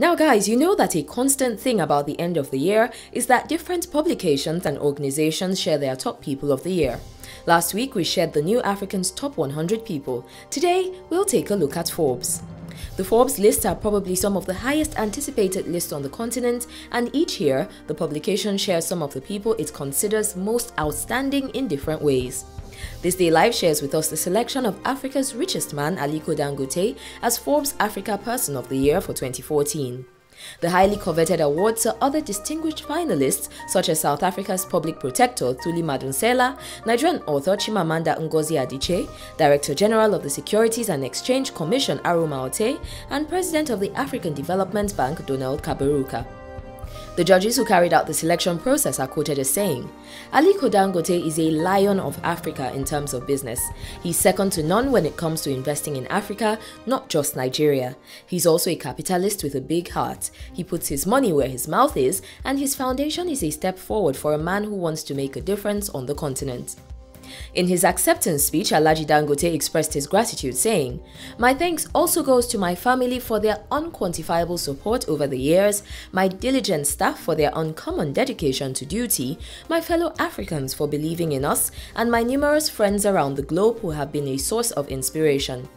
Now guys, you know that a constant thing about the end of the year is that different publications and organizations share their top people of the year. Last week we shared the New African's top 100 people. Today we'll take a look at Forbes. The Forbes lists are probably some of the highest anticipated lists on the continent, and each year, the publication shares some of the people it considers most outstanding in different ways. This Day Live shares with us the selection of Africa's richest man, Aliko Dangote, as Forbes Africa Person of the Year for 2014. The highly coveted award saw other distinguished finalists such as South Africa's public protector Thuli Madonsela, Nigerian author Chimamanda Ngozi Adichie, Director General of the Securities and Exchange Commission Aro Maute, and President of the African Development Bank Donald Kaberuka. The judges who carried out the selection process are quoted as saying, "Aliko Dangote is a lion of Africa in terms of business. He's second to none when it comes to investing in Africa, not just Nigeria. He's also a capitalist with a big heart. He puts his money where his mouth is, and his foundation is a step forward for a man who wants to make a difference on the continent." In his acceptance speech, Alaji Dangote expressed his gratitude, saying, "My thanks also goes to my family for their unquantifiable support over the years, my diligent staff for their uncommon dedication to duty, my fellow Africans for believing in us, and my numerous friends around the globe who have been a source of inspiration.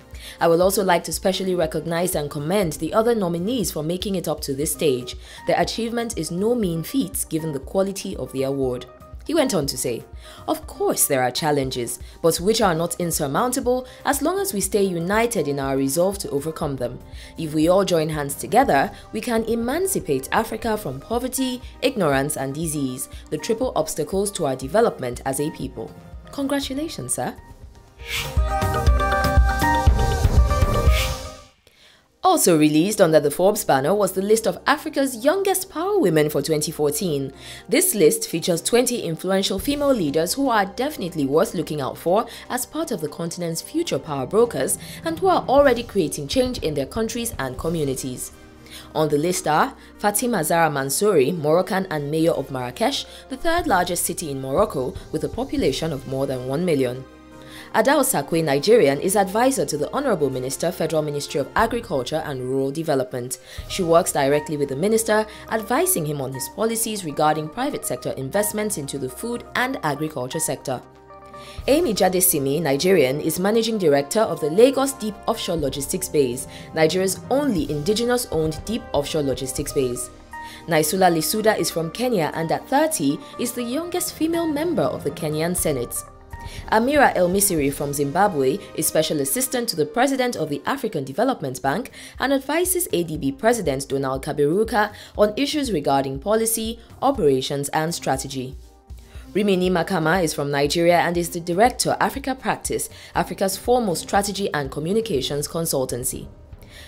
I would also like to specially recognize and commend the other nominees for making it up to this stage. Their achievement is no mean feat given the quality of the award." He went on to say, "Of course there are challenges, but which are not insurmountable as long as we stay united in our resolve to overcome them. If we all join hands together, we can emancipate Africa from poverty, ignorance and disease, the triple obstacles to our development as a people. Congratulations, sir." Also released under the Forbes banner was the list of Africa's youngest power women for 2014. This list features 20 influential female leaders who are definitely worth looking out for as part of the continent's future power brokers and who are already creating change in their countries and communities. On the list are Fatima Zahra Mansouri, Moroccan and mayor of Marrakesh, the third largest city in Morocco with a population of more than 1 million. Adao Sakwe, Nigerian, is advisor to the Honorable Minister, Federal Ministry of Agriculture and Rural Development. She works directly with the minister, advising him on his policies regarding private sector investments into the food and agriculture sector. Amy Jadesimi, Nigerian, is managing director of the Lagos Deep Offshore Logistics Base, Nigeria's only indigenous-owned deep offshore logistics base. Naisula Lisuda is from Kenya and at 30 is the youngest female member of the Kenyan Senate. Amira El Misiri from Zimbabwe is Special Assistant to the President of the African Development Bank and advises ADB President Donald Kaberuka on issues regarding policy, operations and strategy. Rimini Makama is from Nigeria and is the Director, Africa Practice, Africa's foremost strategy and communications consultancy.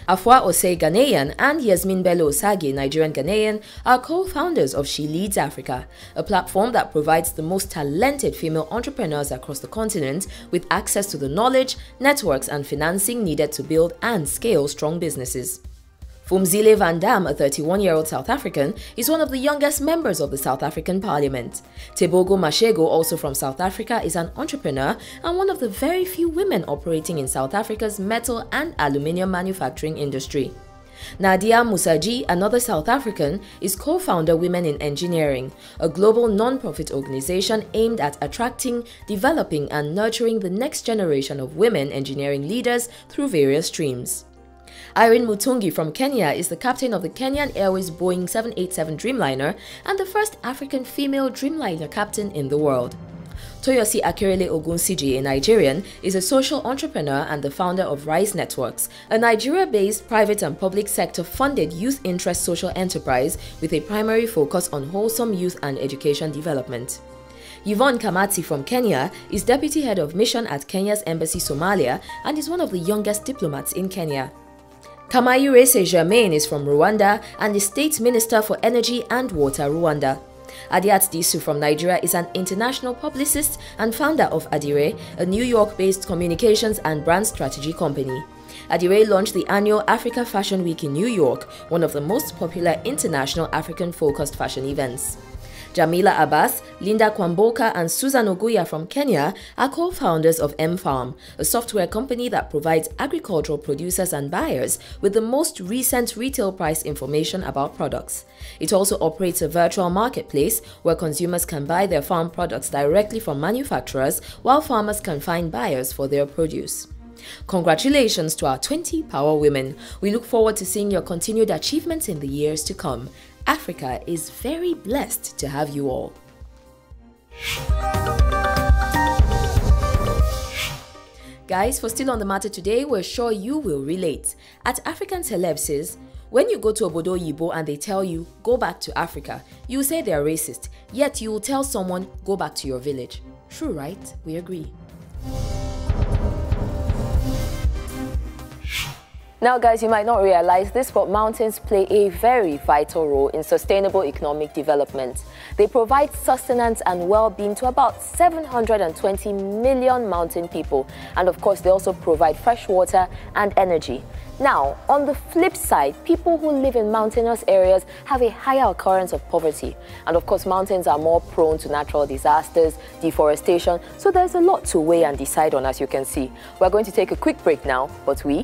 Afua Osei, Ghanaian, and Yasmin Bello Osagi, Nigerian-Ghanaian, are co-founders of She Leads Africa, a platform that provides the most talented female entrepreneurs across the continent with access to the knowledge, networks and financing needed to build and scale strong businesses. Fumzile Van Dam, a 31-year-old South African, is one of the youngest members of the South African Parliament. Tebogo Mashego, also from South Africa, is an entrepreneur and one of the very few women operating in South Africa's metal and aluminium manufacturing industry. Nadia Musaji, another South African, is co-founder Women in Engineering, a global non-profit organization aimed at attracting, developing and nurturing the next generation of women engineering leaders through various streams. Irene Mutungi from Kenya is the captain of the Kenyan Airways Boeing 787 Dreamliner and the first African female Dreamliner captain in the world. Toyosi Akerele Ogunsiji, a Nigerian, is a social entrepreneur and the founder of Rise Networks, a Nigeria-based private and public sector-funded youth interest social enterprise with a primary focus on wholesome youth and education development. Yvonne Kamatsi from Kenya is deputy head of mission at Kenya's embassy Somalia and is one of the youngest diplomats in Kenya. Kamayure Sejermaine is from Rwanda and is State Minister for Energy and Water, Rwanda. Adiat Disu from Nigeria is an international publicist and founder of Adire, a New York-based communications and brand strategy company. Adire launched the annual Africa Fashion Week in New York, one of the most popular international African-focused fashion events. Jamila Abbas, Linda Kwamboka, and Susan Oguya from Kenya are co-founders of M-Farm, a software company that provides agricultural producers and buyers with the most recent retail price information about products. It also operates a virtual marketplace where consumers can buy their farm products directly from manufacturers, while farmers can find buyers for their produce. Congratulations to our 20 power women. We look forward to seeing your continued achievements in the years to come. Africa is very blessed to have you all. Guys, for Still on the Matter today, we're sure you will relate. At African Celebs, when you go to Obodo Yibo and they tell you, go back to Africa, you say they are racist, yet you will tell someone, go back to your village. True, right? We agree. Now guys, you might not realize this, but mountains play a very vital role in sustainable economic development. They provide sustenance and well-being to about 720 million mountain people. And of course, they also provide fresh water and energy. Now, on the flip side, people who live in mountainous areas have a higher occurrence of poverty. And of course, mountains are more prone to natural disasters, deforestation. So there's a lot to weigh and decide on, as you can see. We're going to take a quick break now, but we'll